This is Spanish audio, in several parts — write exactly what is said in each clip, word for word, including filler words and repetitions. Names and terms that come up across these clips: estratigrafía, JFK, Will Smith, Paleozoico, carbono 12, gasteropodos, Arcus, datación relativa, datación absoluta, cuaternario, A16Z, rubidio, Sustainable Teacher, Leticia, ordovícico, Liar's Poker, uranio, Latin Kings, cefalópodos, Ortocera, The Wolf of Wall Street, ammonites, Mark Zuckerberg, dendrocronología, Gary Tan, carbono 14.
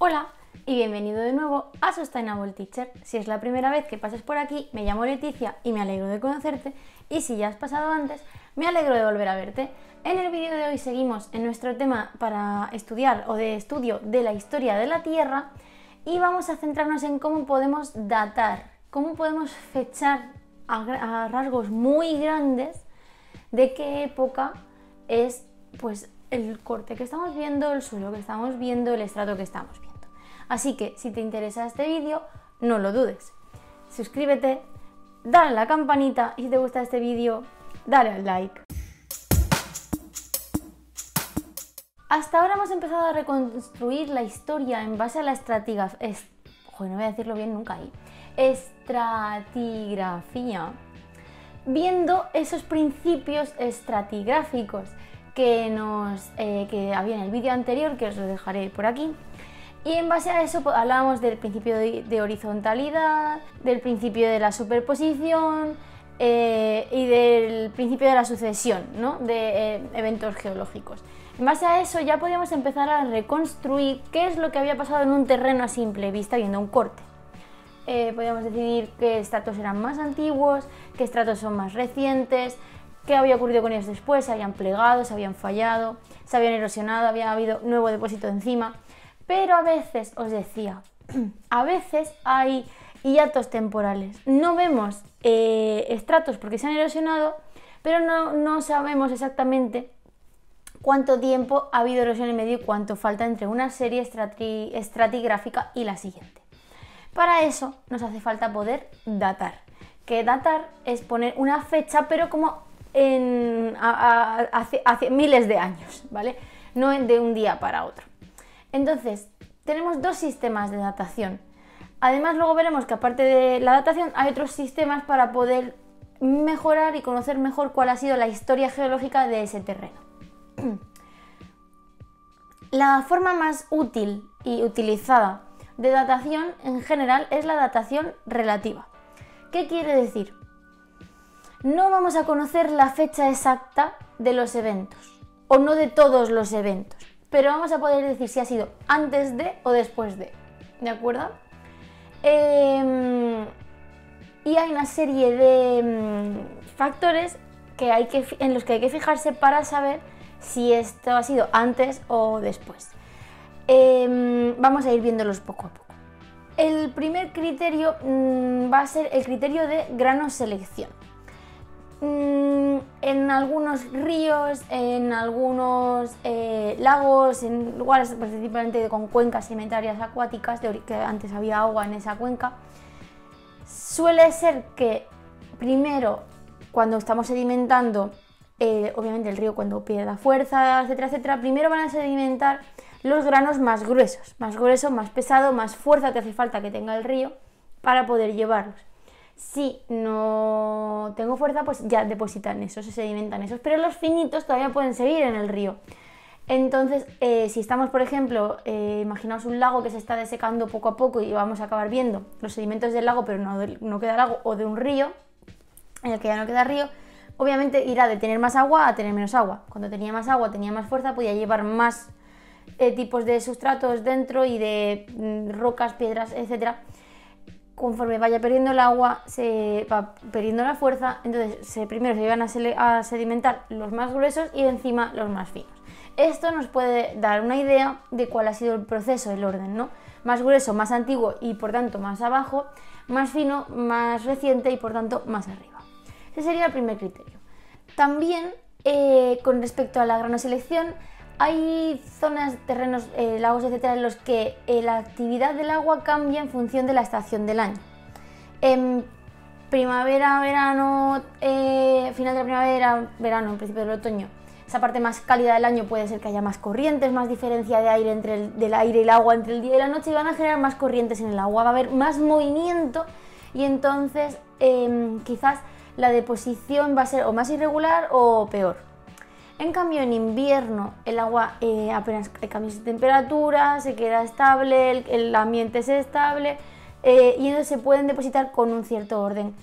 Hola y bienvenido de nuevo a Sustainable Teacher. Si es la primera vez que pasas por aquí, me llamo Leticia y me alegro de conocerte, y si ya has pasado antes, me alegro de volver a verte. En el vídeo de hoy seguimos en nuestro tema para estudiar o de estudio de la historia de la Tierra y vamos a centrarnos en cómo podemos datar, cómo podemos fechar a, a rasgos muy grandes de qué época es pues el corte que estamos viendo, el suelo que estamos viendo, el estrato que estamos viendo. Así que si te interesa este vídeo, no lo dudes. Suscríbete, dale a la campanita y si te gusta este vídeo, dale al like. Hasta ahora hemos empezado a reconstruir la historia en base a la estratigrafía. Es... Joder, no voy a decirlo bien nunca ahí. Estratigrafía. Viendo esos principios estratigráficos que, nos, eh, que había en el vídeo anterior, que os lo dejaré por aquí. Y en base a eso hablábamos del principio de horizontalidad, del principio de la superposición eh, y del principio de la sucesión, ¿no?, de eh, eventos geológicos. En base a eso ya podíamos empezar a reconstruir qué es lo que había pasado en un terreno a simple vista viendo un corte. Eh, podíamos decidir qué estratos eran más antiguos, qué estratos son más recientes, qué había ocurrido con ellos después, se habían plegado, se habían fallado, se habían erosionado, había habido nuevo depósito encima. Pero a veces, os decía, a veces hay hiatos temporales. No vemos eh, estratos porque se han erosionado, pero no, no sabemos exactamente cuánto tiempo ha habido erosión en medio y cuánto falta entre una serie estrati- estratigráfica y la siguiente. Para eso nos hace falta poder datar, que datar es poner una fecha, pero como en, a, a, hace, hace miles de años, ¿vale? No de un día para otro. Entonces, tenemos dos sistemas de datación. Además, luego veremos que aparte de la datación hay otros sistemas para poder mejorar y conocer mejor cuál ha sido la historia geológica de ese terreno. La forma más útil y utilizada de datación en general es la datación relativa. ¿Qué quiere decir? No vamos a conocer la fecha exacta de los eventos, o no de todos los eventos, pero vamos a poder decir si ha sido antes de o después de, ¿de acuerdo? Eh, y hay una serie de factores que hay que, en los que hay que fijarse para saber si esto ha sido antes o después. Eh, vamos a ir viéndolos poco a poco. El primer criterio mmm, va a ser el criterio de grano-selección. Mm, en algunos ríos, en algunos eh, lagos, en lugares principalmente con cuencas sedimentarias acuáticas, de que antes había agua en esa cuenca, suele ser que primero, cuando estamos sedimentando, eh, obviamente el río cuando pierda fuerza, etcétera, etcétera, primero van a sedimentar los granos más gruesos, más grueso, más pesado, más fuerza que hace falta que tenga el río para poder llevarlos. Si no tengo fuerza, pues ya depositan esos, se sedimentan esos, pero los finitos todavía pueden seguir en el río. Entonces, eh, si estamos, por ejemplo, eh, imaginaos un lago que se está desecando poco a poco y vamos a acabar viendo los sedimentos del lago, pero no, no queda lago, o de un río, en el que ya no queda río, obviamente irá de tener más agua a tener menos agua. Cuando tenía más agua, tenía más fuerza, podía llevar más Eh, tipos de sustratos dentro y de mm, rocas, piedras, etcétera. Conforme vaya perdiendo el agua, se va perdiendo la fuerza, entonces se, primero se llevan a, a sedimentar los más gruesos y encima los más finos. Esto nos puede dar una idea de cuál ha sido el proceso, el orden, ¿no? Más grueso, más antiguo y por tanto más abajo, más fino, más reciente y por tanto más arriba. Ese sería el primer criterio. También eh, con respecto a la granoselección, hay zonas, terrenos, eh, lagos, etcétera, en los que eh, la actividad del agua cambia en función de la estación del año. En primavera, verano, eh, final de la primavera, verano, principio del otoño, esa parte más cálida del año puede ser que haya más corrientes, más diferencia de aire entre el, del aire y el agua entre el día y la noche, y van a generar más corrientes en el agua, va a haber más movimiento y entonces eh, quizás la deposición va a ser o más irregular o peor. En cambio, en invierno el agua eh, apenas hay cambios de temperatura, se queda estable, el, el ambiente es estable eh, y entonces se pueden depositar con un cierto orden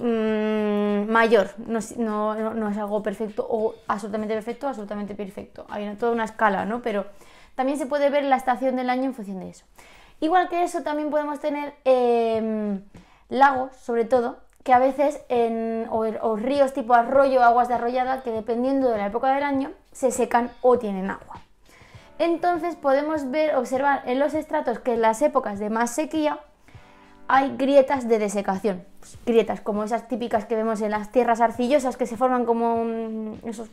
mmm, mayor. No, no, no es algo perfecto o absolutamente perfecto, absolutamente perfecto. Hay toda una escala, ¿no? Pero También se puede ver la estación del año en función de eso. Igual que eso, también podemos tener eh, lagos, sobre todo, que a veces, en, o, o ríos tipo arroyo, aguas de arrollada, que dependiendo de la época del año, se secan o tienen agua. Entonces podemos ver, observar en los estratos que en las épocas de más sequía hay grietas de desecación, pues grietas como esas típicas que vemos en las tierras arcillosas que se forman como esos,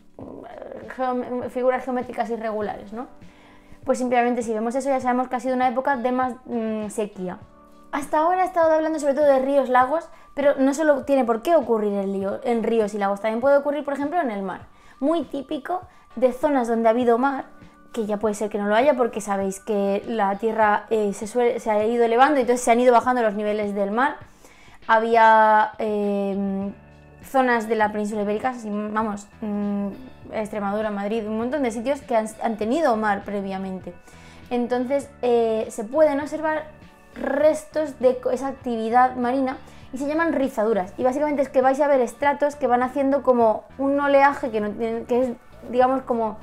geom- figuras geométricas irregulares, ¿no? Pues simplemente si vemos eso ya sabemos que ha sido una época de más mmm, sequía. Hasta ahora he estado hablando sobre todo de ríos, lagos, pero no solo tiene por qué ocurrir en, lío, en ríos y lagos, también puede ocurrir por ejemplo en el mar, muy típico de zonas donde ha habido mar, que ya puede ser que no lo haya porque sabéis que la tierra eh, se, suele, se ha ido elevando y entonces se han ido bajando los niveles del mar. Había eh, zonas de la península ibérica, vamos, Extremadura, Madrid, un montón de sitios que han, han tenido mar previamente. Entonces eh, se pueden observar restos de esa actividad marina y se llaman rizaduras. Y básicamente es que vais a ver estratos que van haciendo como un oleaje que, no, que es, digamos, como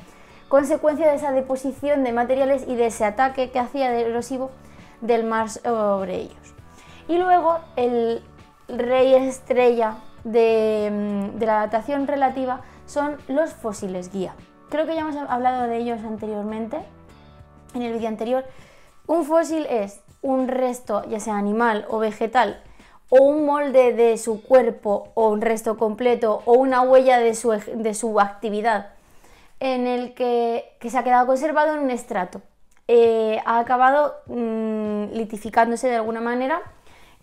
consecuencia de esa deposición de materiales y de ese ataque que hacía de erosivo del mar sobre ellos. Y luego el rey estrella de, de la datación relativa son los fósiles guía. Creo que ya hemos hablado de ellos anteriormente, en el vídeo anterior. Un fósil es un resto, ya sea animal o vegetal, o un molde de su cuerpo, o un resto completo, o una huella de su, de su actividad, en el que, que se ha quedado conservado en un estrato, eh, ha acabado mmm, litificándose de alguna manera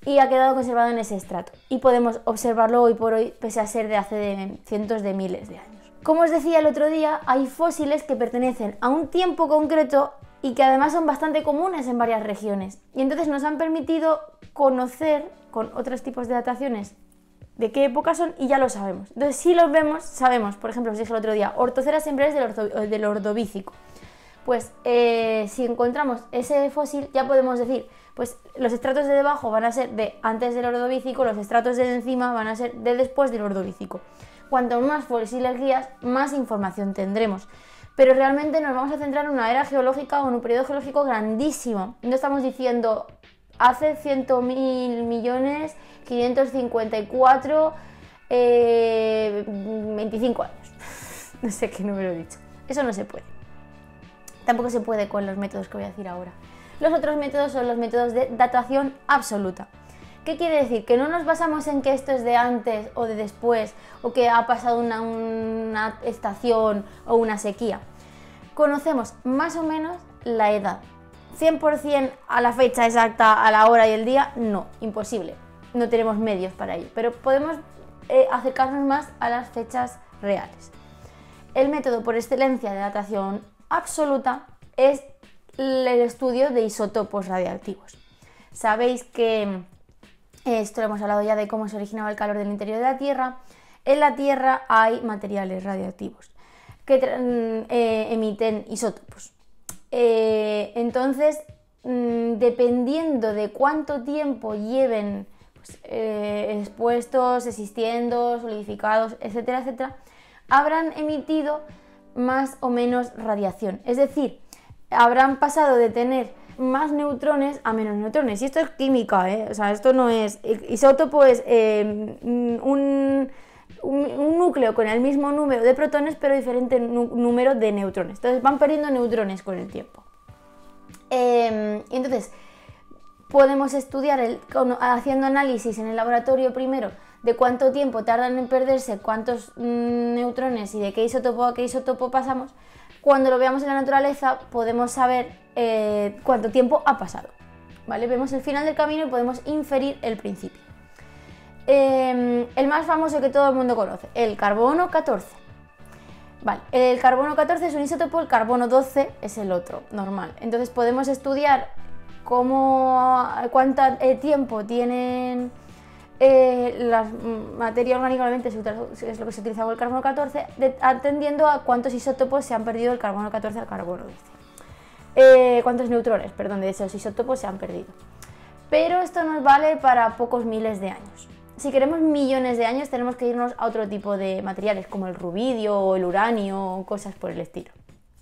y ha quedado conservado en ese estrato. Y podemos observarlo hoy por hoy, pese a ser de hace de cientos de miles de años. Como os decía el otro día, hay fósiles que pertenecen a un tiempo concreto y que además son bastante comunes en varias regiones. Y entonces nos han permitido conocer, con otros tipos de dataciones, de qué época son y ya lo sabemos. Entonces, si los vemos, sabemos. Por ejemplo, os dije el otro día, Ortocera siempre es del, ordo, del ordovícico. Pues eh, si encontramos ese fósil, ya podemos decir, pues los estratos de debajo van a ser de antes del ordovícico, los estratos de encima van a ser de después del ordovícico. Cuanto más fósiles guías, más información tendremos. Pero realmente nos vamos a centrar en una era geológica o en un periodo geológico grandísimo. No estamos diciendo hace cien mil millones, quinientos cincuenta y cuatro, eh, veinticinco años. No sé qué número he dicho. Eso no se puede. Tampoco se puede con los métodos que voy a decir ahora. Los otros métodos son los métodos de datación absoluta. ¿Qué quiere decir? Que no nos basamos en que esto es de antes o de después, o que ha pasado una, una estación o una sequía. Conocemos más o menos la edad. cien por cien a la fecha exacta, a la hora y el día, no, imposible. No tenemos medios para ello, pero podemos eh, acercarnos más a las fechas reales. El método por excelencia de datación absoluta es el estudio de isótopos radiactivos. Sabéis que, esto lo hemos hablado ya de cómo se originaba el calor del interior de la Tierra, en la Tierra hay materiales radiactivos que eh, emiten isótopos. Eh, entonces, mmm, dependiendo de cuánto tiempo lleven pues, eh, expuestos, existiendo, solidificados, etcétera, etcétera, habrán emitido más o menos radiación. Es decir, habrán pasado de tener más neutrones a menos neutrones. Y esto es química, ¿eh? O sea, esto no es... Isótopo es eh, un... un núcleo con el mismo número de protones pero diferente número de neutrones, entonces van perdiendo neutrones con el tiempo. Eh, entonces podemos estudiar el, haciendo análisis en el laboratorio primero de cuánto tiempo tardan en perderse cuántos mm, neutrones y de qué isótopo a qué isótopo pasamos. Cuando lo veamos en la naturaleza podemos saber eh, cuánto tiempo ha pasado, ¿vale? Vemos el final del camino y podemos inferir el principio. Eh, el más famoso que todo el mundo conoce, el carbono catorce. Vale, el carbono catorce es un isótopo, el carbono doce es el otro, normal. Entonces podemos estudiar cómo, cuánto eh, tiempo tienen eh, la materia orgánica, obviamente es lo que se utiliza con el carbono catorce, de, atendiendo a cuántos isótopos se han perdido del carbono catorce al carbono doce. Eh, cuántos neutrones, perdón, de esos isótopos se han perdido. Pero esto nos vale para pocos miles de años. Si queremos millones de años tenemos que irnos a otro tipo de materiales como el rubidio o el uranio o cosas por el estilo.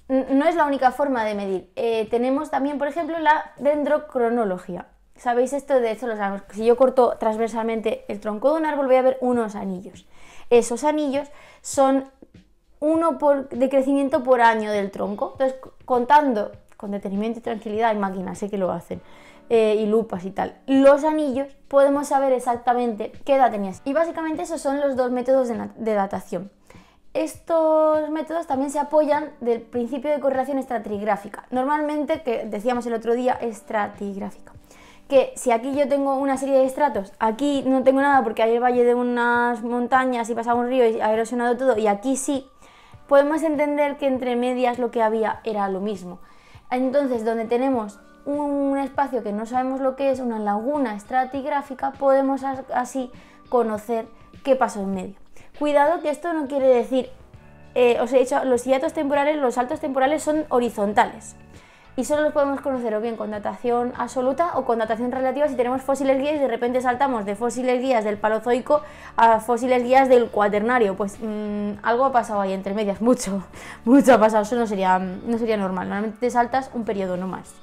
no es la única forma de medir. Eh, tenemos también, por ejemplo, la dendrocronología. ¿Sabéis esto? De hecho, los árboles. Si yo corto transversalmente el tronco de un árbol, voy a ver unos anillos. Esos anillos son uno por, de crecimiento por año del tronco. Entonces, contando con detenimiento y tranquilidad, hay máquinas, sé que lo hacen, eh, y lupas y tal, los anillos, podemos saber exactamente qué edad tenías. Y básicamente esos son los dos métodos de, de datación. Estos métodos también se apoyan del principio de correlación estratigráfica, normalmente, que decíamos el otro día, estratigráfica. Que si aquí yo tengo una serie de estratos, aquí no tengo nada porque hay el valle de unas montañas y pasa un río y ha erosionado todo, y aquí sí, podemos entender que entre medias lo que había era lo mismo. Entonces, donde tenemos un espacio que no sabemos lo que es, una laguna estratigráfica, podemos así conocer qué pasó en medio. Cuidado, que esto no quiere decir, eh, os he dicho, los hiatos temporales, los saltos temporales son horizontales y solo los podemos conocer o bien con datación absoluta o con datación relativa si tenemos fósiles guías y de repente saltamos de fósiles guías del Paleozoico a fósiles guías del Cuaternario. Pues mmm, algo ha pasado ahí entre medias, mucho, mucho ha pasado, eso no sería, no sería normal, normalmente te saltas un periodo, no más.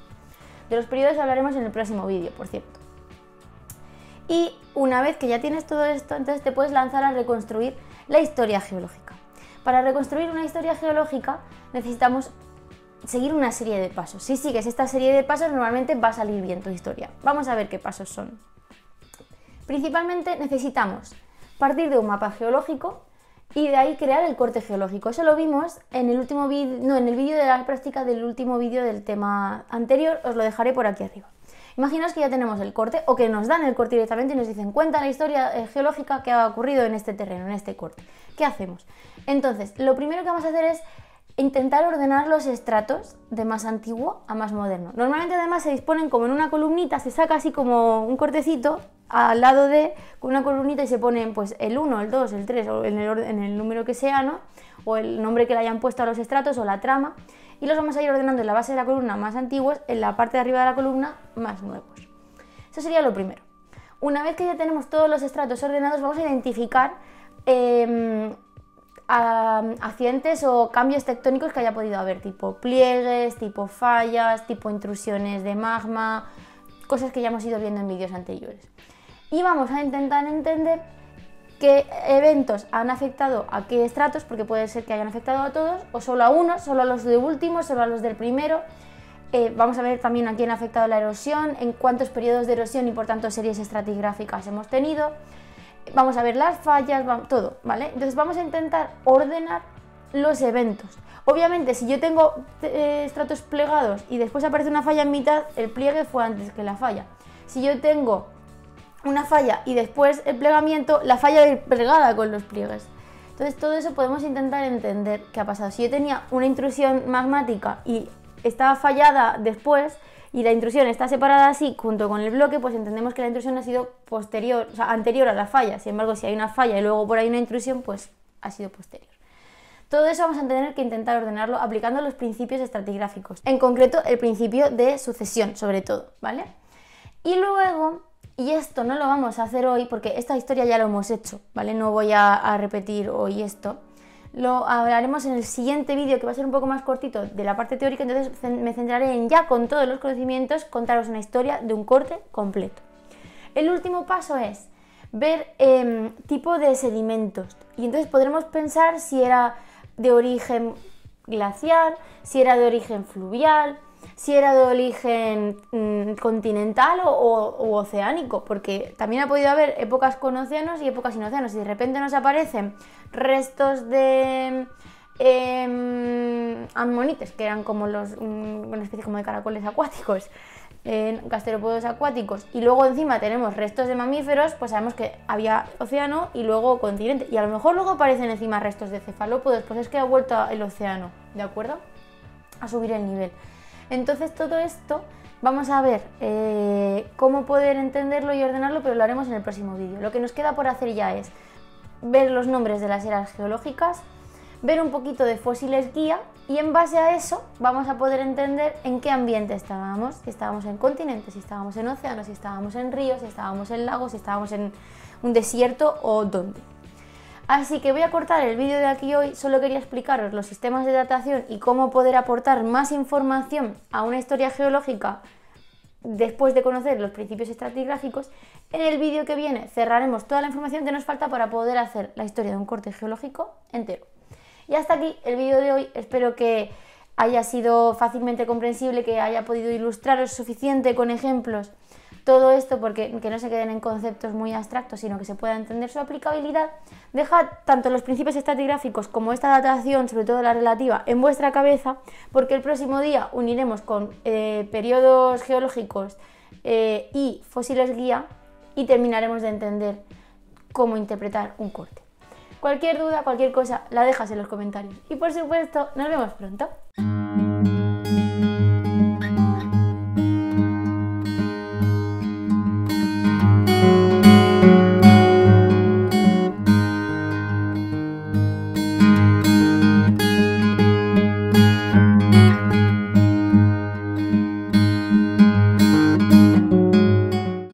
De los periodos hablaremos en el próximo vídeo, por cierto. Y una vez que ya tienes todo esto, entonces te puedes lanzar a reconstruir la historia geológica. Para reconstruir una historia geológica necesitamos seguir una serie de pasos. Si sigues esta serie de pasos, normalmente va a salir bien tu historia. Vamos a ver qué pasos son. Principalmente necesitamos partir de un mapa geológico y de ahí crear el corte geológico. Eso lo vimos en el último vídeo, no, en el vídeo de la práctica del último vídeo del tema anterior, os lo dejaré por aquí arriba. Imaginaos que ya tenemos el corte, o que nos dan el corte directamente y nos dicen, cuenta la historia geológica que ha ocurrido en este terreno, en este corte. ¿Qué hacemos? Entonces, lo primero que vamos a hacer es intentar ordenar los estratos de más antiguo a más moderno. Normalmente además se disponen como en una columnita, se saca así como un cortecito al lado de con una columnita y se ponen pues el uno, el dos, el tres, o en el, en el número que sea, ¿no? O el nombre que le hayan puesto a los estratos o la trama. Y los vamos a ir ordenando en la base de la columna más antiguos, en la parte de arriba de la columna más nuevos. Eso sería lo primero. Una vez que ya tenemos todos los estratos ordenados, vamos a identificar eh, a, accidentes o cambios tectónicos que haya podido haber, tipo pliegues, tipo fallas, tipo intrusiones de magma, cosas que ya hemos ido viendo en vídeos anteriores. Y vamos a intentar entender qué eventos han afectado a qué estratos, porque puede ser que hayan afectado a todos, o solo a unos, solo a los de último, solo a los del primero. Eh, vamos a ver también a quién ha afectado la erosión, en cuántos periodos de erosión y por tanto series estratigráficas hemos tenido. Vamos a ver las fallas, todo, ¿vale? Entonces vamos a intentar ordenar los eventos. Obviamente, si yo tengo eh, estratos plegados y después aparece una falla en mitad, el pliegue fue antes que la falla. Si yo tengo una falla y después el plegamiento, la falla es plegada con los pliegues. Entonces todo eso podemos intentar entender qué ha pasado. Si yo tenía una intrusión magmática y estaba fallada después y la intrusión está separada así junto con el bloque, pues entendemos que la intrusión ha sido posterior, o sea, anterior a la falla. Sin embargo, si hay una falla y luego por ahí una intrusión, pues ha sido posterior. Todo eso vamos a tener que intentar ordenarlo aplicando los principios estratigráficos. En concreto, el principio de sucesión, sobre todo, ¿vale? Y luego, y esto no lo vamos a hacer hoy porque esta historia ya lo hemos hecho, ¿vale? No voy a, a repetir hoy esto. Lo hablaremos en el siguiente vídeo, que va a ser un poco más cortito, de la parte teórica. Entonces me centraré en, ya con todos los conocimientos, contaros una historia de un corte completo. El último paso es ver eh, tipo de sedimentos. Y entonces podremos pensar si era de origen glaciar, si era de origen fluvial, si era de origen mmm, continental o, o, o oceánico, porque también ha podido haber épocas con océanos y épocas sin océanos, y de repente nos aparecen restos de eh, ammonites, que eran como los, una especie como de caracoles acuáticos, eh, gasteropodos acuáticos, y luego encima tenemos restos de mamíferos, pues sabemos que había océano y luego continente, y a lo mejor luego aparecen encima restos de cefalópodos, pues es que ha vuelto el océano, ¿de acuerdo? A subir el nivel. Entonces todo esto vamos a ver eh, cómo poder entenderlo y ordenarlo, pero lo haremos en el próximo vídeo. Lo que nos queda por hacer ya es ver los nombres de las eras geológicas, ver un poquito de fósiles guía, y en base a eso vamos a poder entender en qué ambiente estábamos, si estábamos en continentes, si estábamos en océanos, si estábamos en ríos, si estábamos en lagos, si estábamos en un desierto o dónde. Así que voy a cortar el vídeo de aquí hoy, solo quería explicaros los sistemas de datación y cómo poder aportar más información a una historia geológica después de conocer los principios estratigráficos. En el vídeo que viene cerraremos toda la información que nos falta para poder hacer la historia de un corte geológico entero. Y hasta aquí el vídeo de hoy, espero que haya sido fácilmente comprensible, que haya podido ilustraros suficiente con ejemplos todo esto, porque que no se queden en conceptos muy abstractos, sino que se pueda entender su aplicabilidad. Dejad tanto los principios estratigráficos como esta datación, sobre todo la relativa, en vuestra cabeza, porque el próximo día uniremos con eh, periodos geológicos eh, y fósiles guía y terminaremos de entender cómo interpretar un corte. Cualquier duda, cualquier cosa, la dejas en los comentarios. Y por supuesto, nos vemos pronto.